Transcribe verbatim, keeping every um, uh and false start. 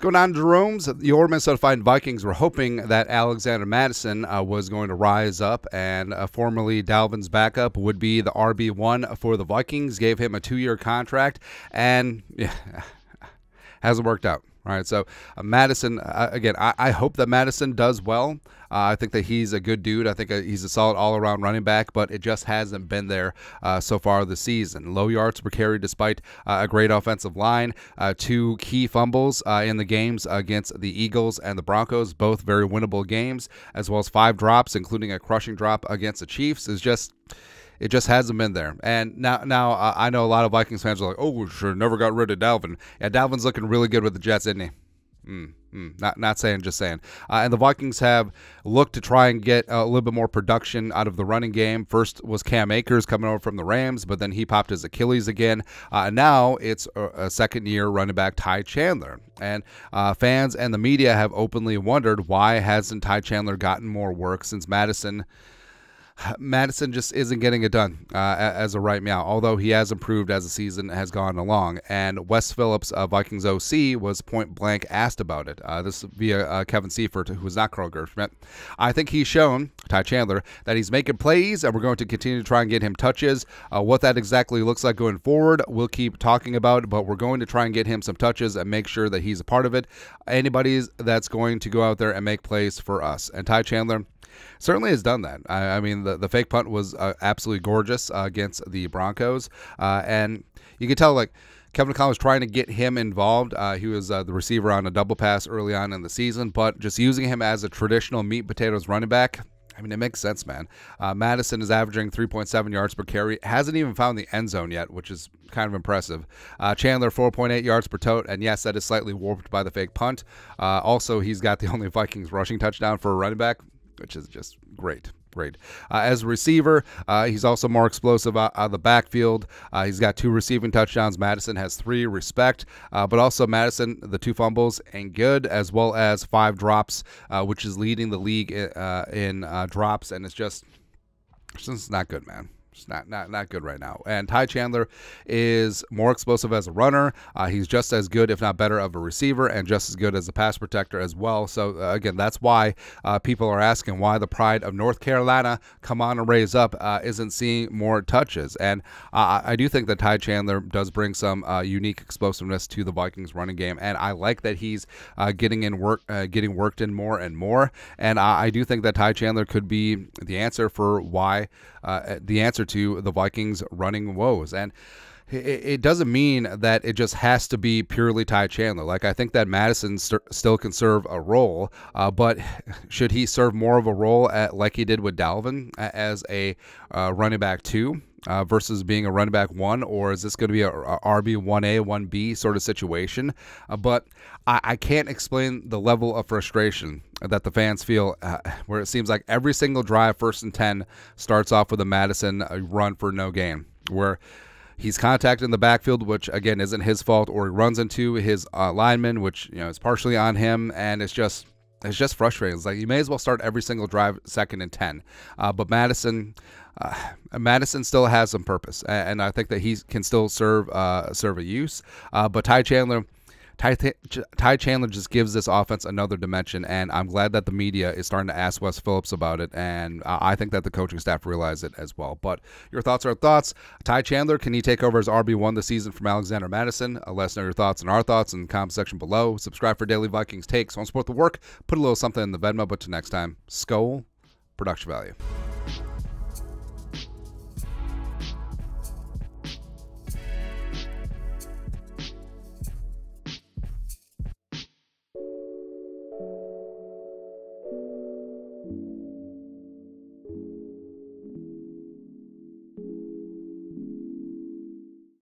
What's going on, Jeromes? Your Minnesota Vikings were hoping that Alexander Mattison uh, was going to rise up, and uh, formerly Dalvin's backup would be the R B one for the Vikings. Gave him a two-year contract, and yeah, hasn't worked out. All right, so uh, Mattison, uh, again, I, I hope that Mattison does well. Uh, I think that he's a good dude. I think uh, he's a solid all-around running back, but it just hasn't been there uh, so far this season. Low yards per carry despite uh, a great offensive line. Uh, two key fumbles uh, in the games against the Eagles and the Broncos, both very winnable games, as well as five drops, including a crushing drop against the Chiefs. Is just... It just hasn't been there. And now now uh, I know a lot of Vikings fans are like, oh, we sure never got rid of Dalvin. Yeah, Dalvin's looking really good with the Jets, isn't he? Mm, mm, not not saying, just saying. Uh, and the Vikings have looked to try and get a little bit more production out of the running game. First was Cam Akers coming over from the Rams, but then he popped his Achilles again. Uh, and now it's a, a second-year running back, Ty Chandler. And uh, fans and the media have openly wondered, why hasn't Ty Chandler gotten more work since Madison... Madison just isn't getting it done uh, as a right meow, although he has improved as the season has gone along. And Wes Phillips, uh, Vikings O C, was point-blank asked about it. Uh, this via uh, Kevin Seifert, who is not Carl Gershmitt. I think he's shown, Ty Chandler, that he's making plays, and we're going to continue to try and get him touches. Uh, what that exactly looks like going forward, we'll keep talking about, but we're going to try and get him some touches and make sure that he's a part of it. Anybody that's going to go out there and make plays for us. And Ty Chandler certainly has done that. I, I mean, the, the fake punt was uh, absolutely gorgeous uh, against the Broncos. Uh, and you can tell, like, Kevin O'Connell was trying to get him involved. Uh, he was uh, the receiver on a double pass early on in the season, but just using him as a traditional meat potatoes running back, I mean, it makes sense, man. Uh, Madison is averaging three point seven yards per carry. Hasn't even found the end zone yet, which is kind of impressive. Uh, Chandler, four point eight yards per tote. And, yes, that is slightly warped by the fake punt. Uh, also, he's got the only Vikings rushing touchdown for a running back, which is just great, great. Uh, as a receiver, uh, he's also more explosive out, out of the backfield. Uh, he's got two receiving touchdowns. Madison has three, respect. Uh, but also Madison, the two fumbles, and good, as well as five drops, uh, which is leading the league uh, in uh, drops. And it's just, it's just not good, man. It's not, not, not good right now. And Ty Chandler is more explosive as a runner. Uh, he's just as good, if not better, of a receiver, and just as good as a pass protector as well. So, uh, again, that's why uh, people are asking why the pride of North Carolina, come on and raise up, uh, isn't seeing more touches. And uh, I do think that Ty Chandler does bring some uh, unique explosiveness to the Vikings running game. And I like that he's uh, getting in work, uh, getting worked in more and more. And uh, I do think that Ty Chandler could be the answer for why uh, the answer to the Vikings running woes. And it doesn't mean that it just has to be purely Ty Chandler. Like, I think that Madison st still can serve a role, uh, but should he serve more of a role at, like he did with Dalvin, as a uh, running back two uh, versus being a running back one? Or is this going to be a, a R B one A, one B sort of situation? Uh, but I, I can't explain the level of frustration that the fans feel, uh, where it seems like every single drive, first and ten, starts off with a Madison run for no gain, where he's contacted in the backfield, which, again, isn't his fault, or he runs into his uh, lineman, which, you know, is partially on him, and it's just it's just frustrating. It's like, you may as well start every single drive second and ten. Uh, but Madison, uh, Madison still has some purpose, and I think that he can still serve uh, serve a use. Uh, but Ty Chandler, Ty, Ty Chandler just gives this offense another dimension, and I'm glad that the media is starting to ask Wes Phillips about it, and uh, I think that the coaching staff realized it as well. But your thoughts are thoughts. Ty Chandler, can he take over as R B one this season from Alexander Mattison? Uh, let us know your thoughts and our thoughts in the comment section below. Subscribe for daily Vikings takes. Want to support the work? Put a little something in the Venmo, but till next time, Skol, production value.